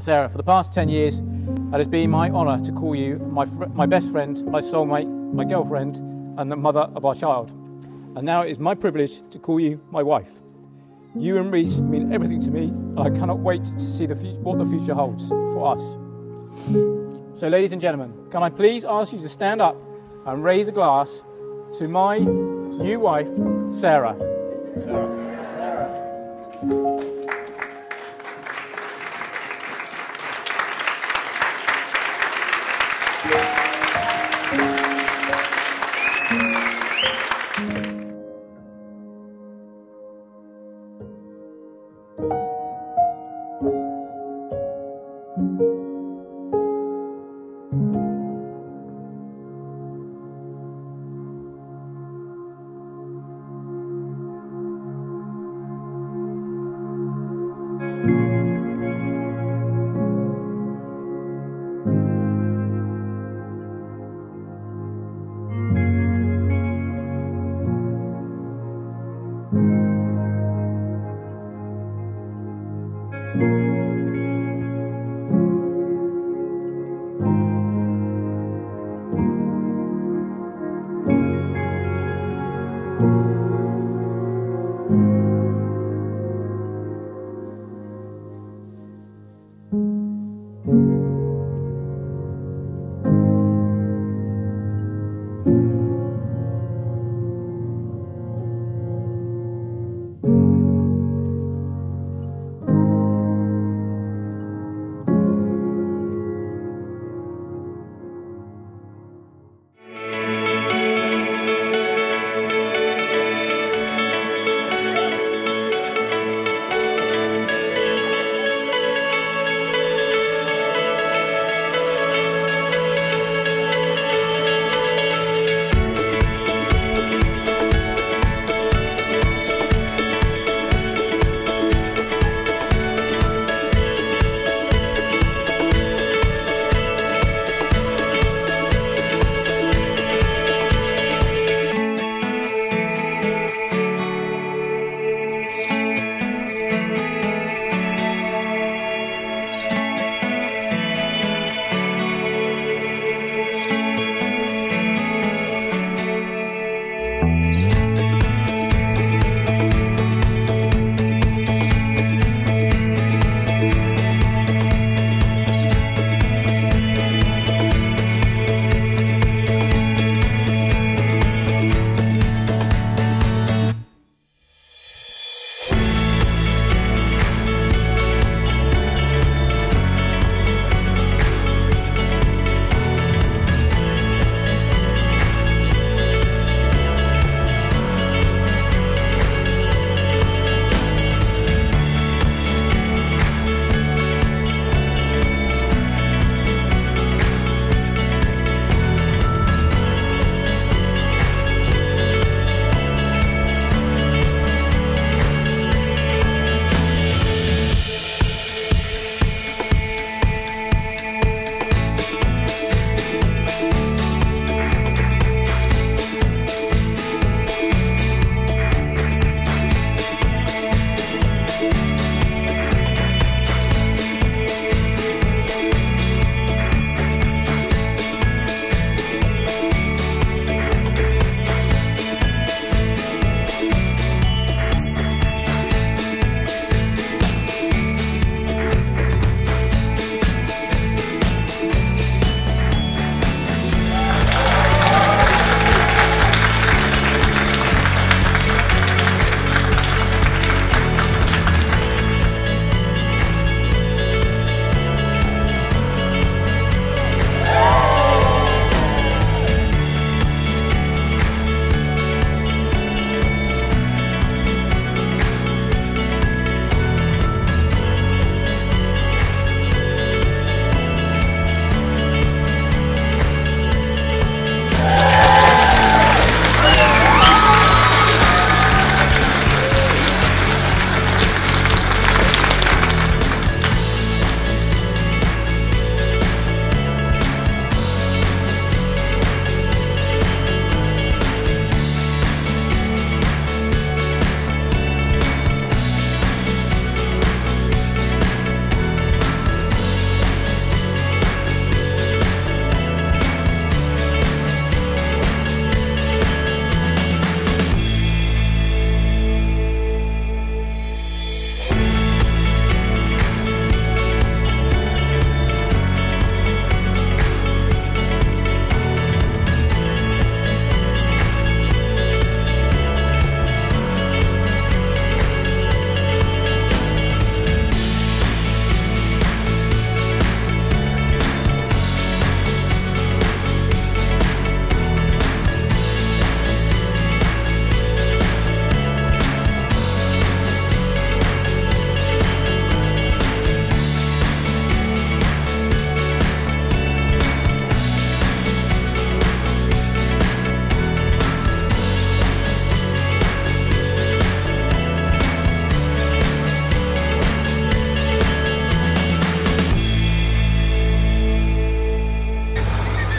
Sarah, for the past 10 years, it has been my honour to call you my best friend, my soulmate, my girlfriend, and the mother of our child. And now it is my privilege to call you my wife. You and Rhys mean everything to me, and I cannot wait to see what the future holds for us. So, ladies and gentlemen, can I please ask you to stand up and raise a glass to my new wife, Sarah. Sarah.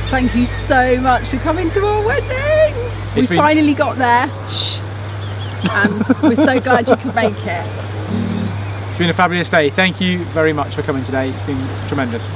Thank you so much for coming to our wedding. We finally got there. Shh. And we're so glad you could make it. It's been a fabulous day. Thank you very much for coming today. It's been tremendous.